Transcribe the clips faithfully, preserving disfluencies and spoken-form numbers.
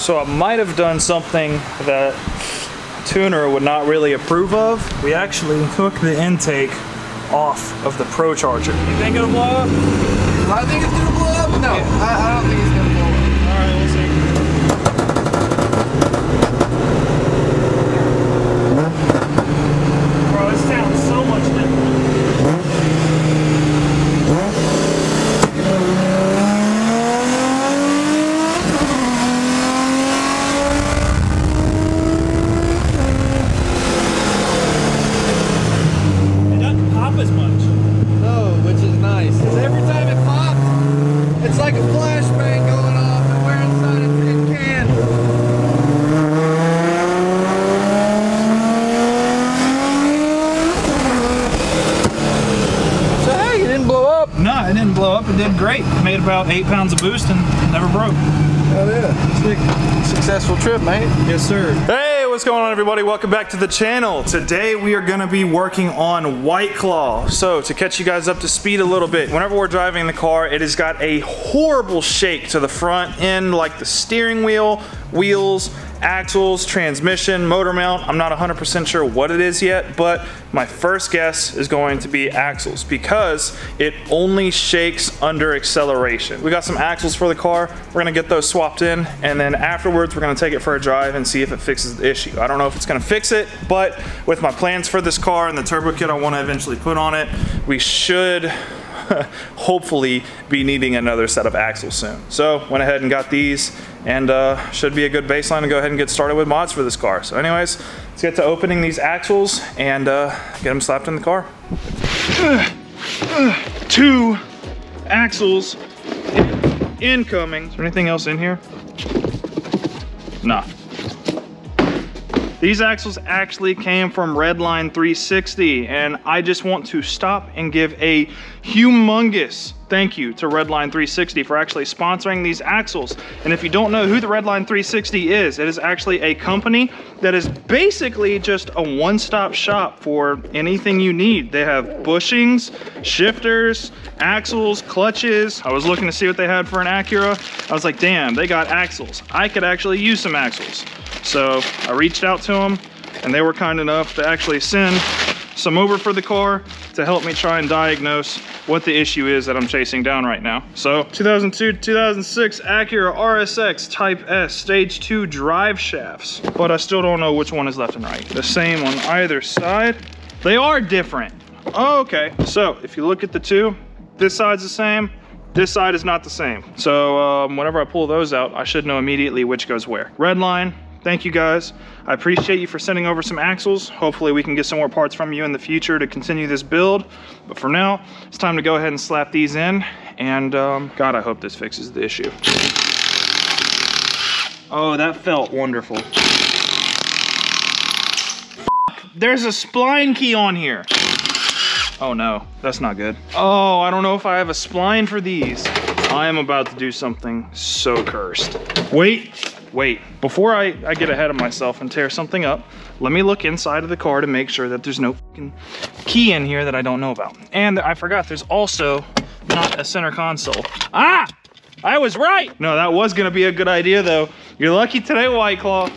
So I might have done something that tuner would not really approve of. We actually hooked the intake off of the Pro Charger. You think it'll blow up? Do I think it's gonna blow up? No, yeah. I, I don't think it's gonna blow up. All right, we'll see. Bro, it sounds so much different. It doesn't pop as much. No, which is nice. Because every time it pops, it's like a flashbang going off, and we're inside a tin can. No, it didn't blow up. It did great. It made about eight pounds of boost and never broke. Hell yeah. Successful trip, mate. Yes, sir. Hey, what's going on, everybody? Welcome back to the channel. Today, we are going to be working on White Claw. So, to catch you guys up to speed a little bit, whenever we're driving the car, it has got a horrible shake to the front end, like the steering wheel, wheels, axles, transmission, motor mount. I'm not one hundred percent sure what it is yet, but my first guess is going to be axles because it only shakes under acceleration. We got some axles for the car. We're gonna get those swapped in, and then afterwards we're gonna take it for a drive and see if it fixes the issue. I don't know if it's gonna fix it, but with my plans for this car and the turbo kit I wanna eventually put on it, we should hopefully be needing another set of axles soon. So went ahead and got these, and uh, should be a good baseline to go ahead and get started with mods for this car. So anyways, let's get to opening these axles and uh, get them slapped in the car. Uh, uh, two axles incoming. Is there anything else in here? Nah. These axles actually came from Redline three sixty, and I just want to stop and give a humongous thank you to Redline three sixty for actually sponsoring these axles. And if you don't know who the Redline three sixty is, it is actually a company that is basically just a one-stop shop for anything you need. They have bushings, shifters, axles, clutches. I was looking to see what they had for an Acura. I was like, damn, they got axles. I could actually use some axles. So I reached out to them, and they were kind enough to actually send some over for the car to help me try and diagnose what the issue is that I'm chasing down right now. So two thousand two to two thousand six Acura R S X Type S Stage two drive shafts, but I still don't know which one is left and right. The same on either side. They are different. Oh, okay, so if you look at the two, this side's the same. This side is not the same. So um, whenever I pull those out, I should know immediately which goes where. Redline, thank you guys. I appreciate you for sending over some axles. Hopefully we can get some more parts from you in the future to continue this build. But for now, it's time to go ahead and slap these in. And um, God, I hope this fixes the issue. Oh, that felt wonderful. There's a spline key on here. Oh no, that's not good. Oh, I don't know if I have a spline for these. I am about to do something so cursed. Wait, wait. Before I, I get ahead of myself and tear something up, let me look inside of the car to make sure that there's no fucking key in here that I don't know about. And I forgot there's also not a center console. Ah, I was right. No, that was gonna be a good idea though. You're lucky today, White Claw.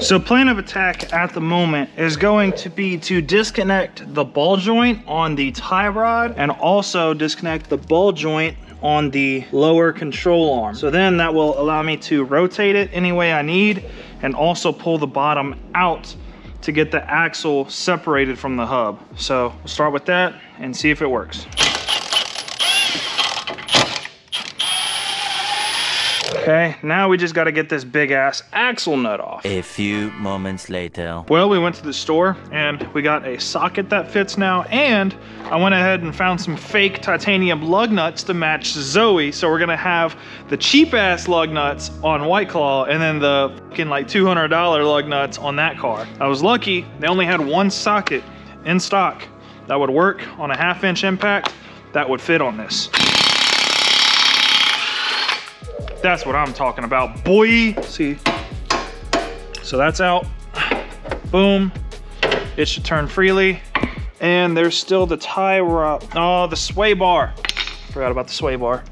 So plan of attack at the moment is going to be to disconnect the ball joint on the tie rod and also disconnect the ball joint on the lower control arm. So then that will allow me to rotate it any way I need and also pull the bottom out to get the axle separated from the hub. So we'll start with that and see if it works. Okay, now we just gotta get this big ass axle nut off. A few moments later. Well, we went to the store and we got a socket that fits now, and I went ahead and found some fake titanium lug nuts to match Zoe. So we're gonna have the cheap ass lug nuts on White Claw and then the fucking like two hundred dollar lug nuts on that car. I was lucky, they only had one socket in stock that would work on a half inch impact that would fit on this. That's what I'm talking about, boy. See, so that's out. Boom. It should turn freely. And there's still the tie rod. Oh, the sway bar. Forgot about the sway bar.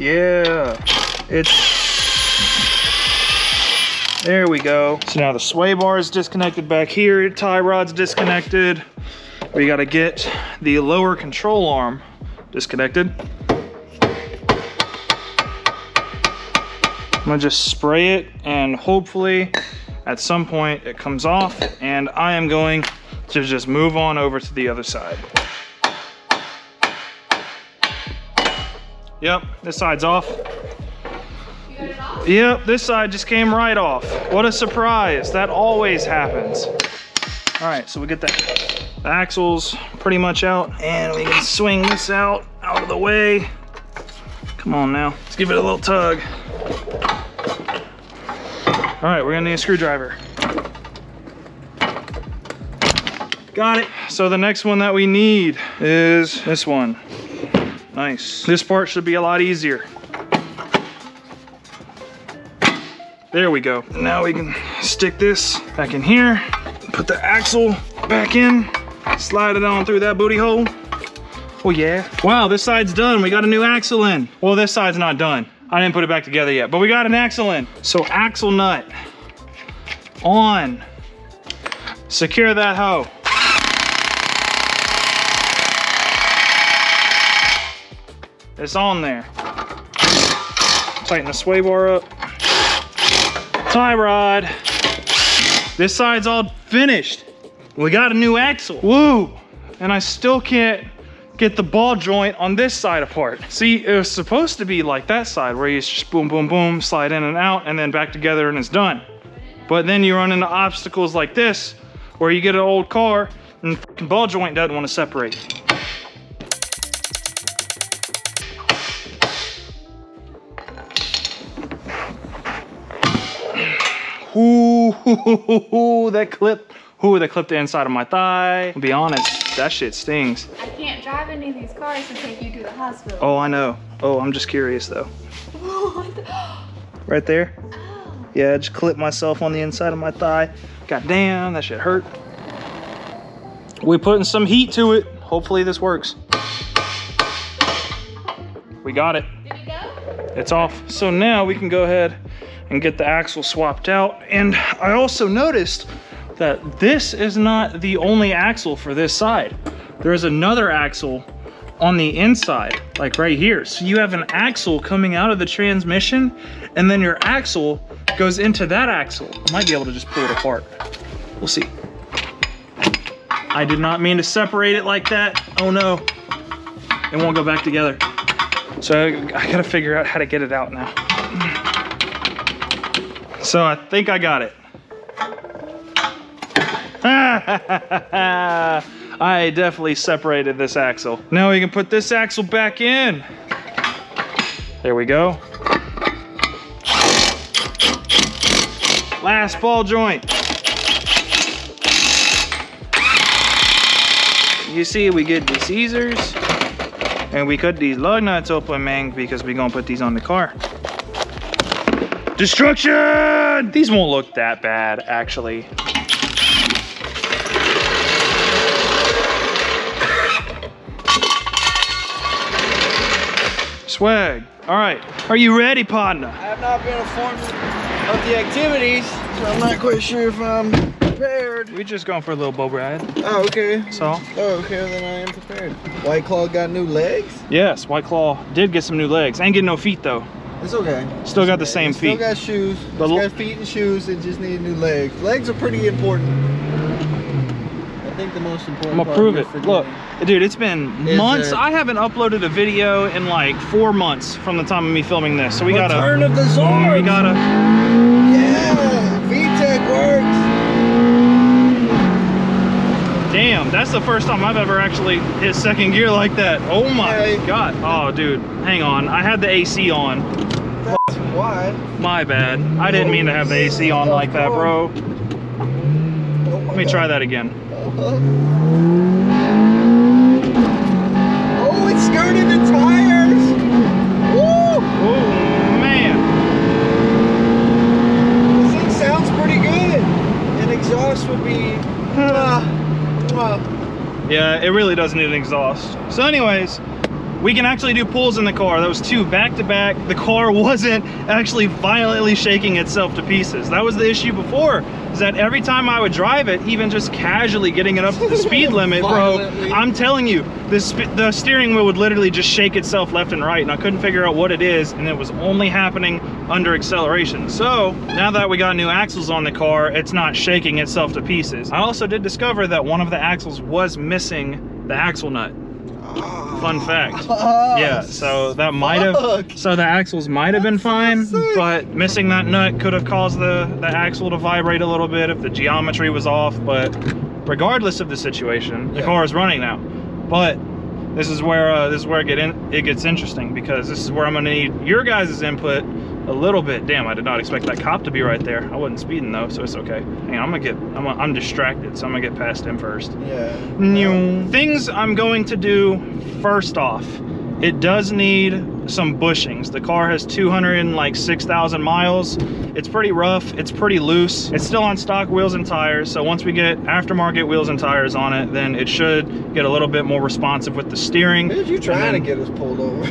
Yeah, it's, there we go. So now the sway bar is disconnected back here, tie rod's disconnected. We gotta get the lower control arm disconnected. I'm gonna just spray it and hopefully at some point it comes off, and I am going to just move on over to the other side. Yep, this side's off. You got it off? Yep, this side just came right off. What a surprise, that always happens. All right, so we get that. The axle's pretty much out, and we can swing this out, out of the way. Come on now, let's give it a little tug. All right, we're gonna need a screwdriver. Got it. So the next one that we need is this one. Nice. This part should be a lot easier. There we go. Now we can stick this back in here, put the axle back in, slide it on through that booty hole. Oh yeah. Wow, this side's done. We got a new axle in. Well, this side's not done. I didn't put it back together yet, but we got an axle in. So axle nut on. Secure that hoe. It's on there. Tighten the sway bar up. Tie rod. This side's all finished. We got a new axle. Woo! And I still can't get the ball joint on this side apart. See, it was supposed to be like that side where you just boom, boom, boom, slide in and out, and then back together and it's done. But then you run into obstacles like this where you get an old car and the fucking ball joint doesn't want to separate. Ooh, hoo, hoo, hoo, hoo, that clip. Ooh, that clipped the inside of my thigh. I'll be honest, that shit stings. I can't drive any of these cars to take you to the hospital. Oh, I know. Oh, I'm just curious though. What the? Right there? Oh. Yeah, I just clipped myself on the inside of my thigh. God damn, that shit hurt. We're putting some heat to it. Hopefully this works. We got it. Did it go? It's off. So now we can go ahead and get the axle swapped out. And I also noticed that this is not the only axle for this side. There is another axle on the inside, like right here. So you have an axle coming out of the transmission, and then your axle goes into that axle. I might be able to just pull it apart. We'll see. I did not mean to separate it like that. Oh no, it won't go back together. So I gotta figure out how to get it out now. So I think I got it. I definitely separated this axle. Now we can put this axle back in. There we go. Last ball joint. You see, we get these scissors and we cut these lug nuts open, man, because we're gonna put these on the car. Destruction! These won't look that bad, actually. Swag. All right. Are you ready, partner? I have not been informed of the activities, so I'm not quite sure if I'm prepared. We're just going for a little boat ride. Oh, okay. So? Oh, okay, then I am prepared. White Claw got new legs? Yes, White Claw did get some new legs. I ain't getting no feet, though. It's okay. Still got the same feet. Still got shoes. Still got feet and shoes and just need new legs. Legs are pretty important. I think the most important part. I'm gonna prove it. Look, dude, it's been it's months. A, I haven't uploaded a video in like four months from the time of me filming this. So we gotta. Return of the Zords. We gotta. Yeah, V TEC works. Damn, that's the first time I've ever actually hit second gear like that. Oh my hey. God. Oh, dude, hang on. I had the A C on. Why? My bad. I didn't mean to have the A C on like that, bro. Let me try that again. Oh, it skirted the tires. Woo! Oh, man. This thing sounds pretty good. An exhaust would be... Uh, uh. Yeah, it really does need an exhaust. So anyways, we can actually do pulls in the car. That was two back to back. The car wasn't actually violently shaking itself to pieces. That was the issue before, is that every time I would drive it, even just casually getting it up to the speed limit, bro, I'm telling you, this, the steering wheel would literally just shake itself left and right, and I couldn't figure out what it is, and it was only happening under acceleration. So now that we got new axles on the car, it's not shaking itself to pieces. I also did discover that one of the axles was missing the axle nut. Fun fact. Yeah, so that might have, so the axles might have been fine, but missing that nut could have caused the, the axle to vibrate a little bit if the geometry was off. But regardless of the situation, the car is running now. But this is where uh, this is where it, get in, it gets interesting, because this is where I'm gonna need your guys' input a little bit. Damn, I did not expect that cop to be right there. I wasn't speeding though, so it's okay. Hang on, I'm gonna get, I'm, gonna, I'm distracted, so I'm gonna get past him first. Yeah. No. Things I'm going to do first off, it does need some bushings. The car has two hundred and like six thousand miles. It's pretty rough, it's pretty loose. It's still on stock wheels and tires, so once we get aftermarket wheels and tires on it, then it should get a little bit more responsive with the steering. Dude, you're trying then, to get us pulled over.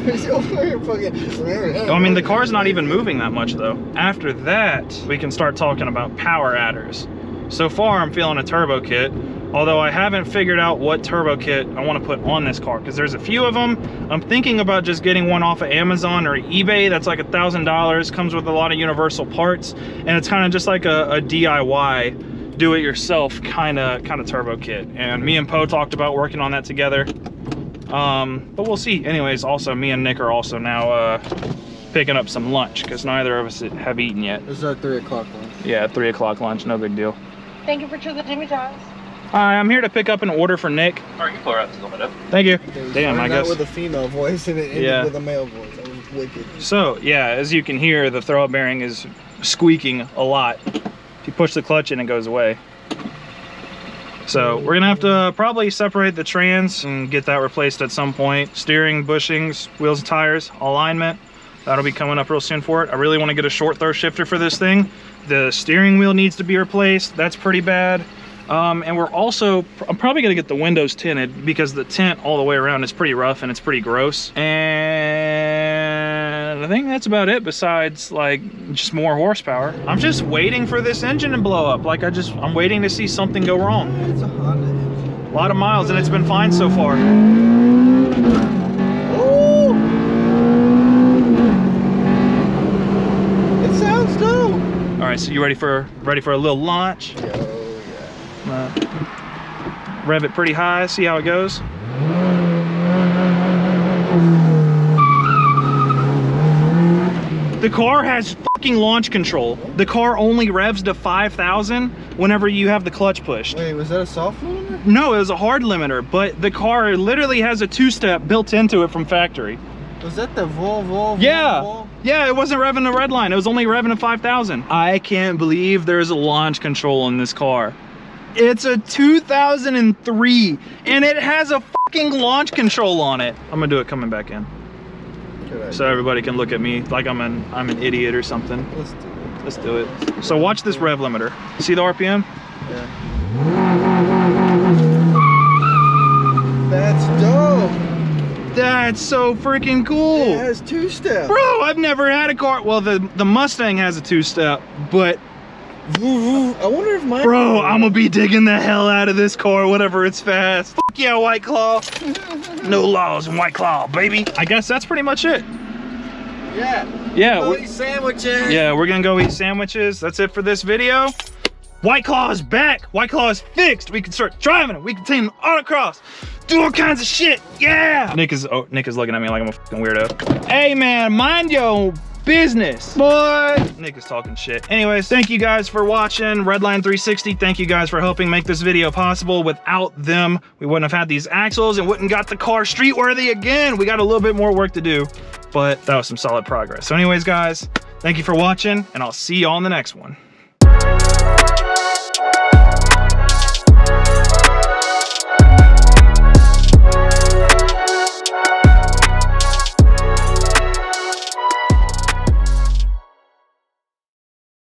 I mean, the car's not even moving that much though. After that, we can start talking about power adders. So far, I'm feeling a turbo kit, although I haven't figured out what turbo kit I want to put on this car, because there's a few of them. I'm thinking about just getting one off of Amazon or eBay. That's like a thousand dollars, comes with a lot of universal parts, and it's kind of just like a, a D I Y, do-it-yourself kind of kind of turbo kit. And me and Poe talked about working on that together, um, but we'll see. Anyways, also me and Nick are also now uh, picking up some lunch, because neither of us have eaten yet. This is our three o'clock lunch. Yeah, three o'clock lunch, no big deal. Thank you for choosing Jimmy John's. Hi, I'm here to pick up an order for Nick. All right, you pull her out to open it up. Thank you. Damn, I guess. With a female voice and it ended yeah. with a male voice. That was wicked. So, yeah, as you can hear, the throw-up bearing is squeaking a lot. If you push the clutch in, it goes away. So, we're going to have to probably separate the trans and get that replaced at some point. Steering, bushings, wheels and tires, alignment. That'll be coming up real soon for it. I really want to get a short throw shifter for this thing. The steering wheel needs to be replaced. That's pretty bad. Um, and we're also, I'm probably gonna get the windows tinted, because the tint all the way around is pretty rough and it's pretty gross. And I think that's about it, besides like just more horsepower. I'm just waiting for this engine to blow up. Like I just, I'm waiting to see something go wrong. It's a Honda engine. A lot of miles, and it's been fine so far. Ooh. It sounds dope. All right, so you ready for, ready for a little launch? Yeah. Uh, rev it pretty high, see how it goes. The car has fucking launch control. The car only revs to five thousand whenever you have the clutch pushed. Wait, was that a soft limiter? No, it was a hard limiter, but the car literally has a two step built into it from factory. Was that the vol, vol, yeah. vol? Yeah, it wasn't revving the Redline. It was only revving to five thousand. I can't believe there's a launch control in this car. It's a two thousand three, and it has a fucking launch control on it. I'm gonna do it coming back in, so everybody can look at me like I'm an I'm an idiot or something. Let's do it. Let's do it. So watch this rev limiter. See the R P M? Yeah. That's dope. That's so freaking cool. It has two step. Bro, I've never had a car. Well, the the Mustang has a two step, but. I wonder if my bro, I'm gonna be digging the hell out of this car whenever it's fast. Fuck yeah, White Claw. No laws in White Claw, baby. I guess that's pretty much it. Yeah. Yeah. Go eat sandwiches. Yeah, we're gonna go eat sandwiches. That's it for this video. White Claw is back. White Claw is fixed. We can start driving it. We can team autocross. Do all kinds of shit. Yeah. Nick is oh, Nick is looking at me like I'm a fucking weirdo. Hey man, mind yo. Business, boy. Nick is talking shit. Anyways, thank you guys for watching Redline three sixty. Thank you guys for helping make this video possible. Without them, we wouldn't have had these axles and wouldn't got the car street worthy again. We got a little bit more work to do, but that was some solid progress. So anyways, guys, thank you for watching, and I'll see y'all in the next one.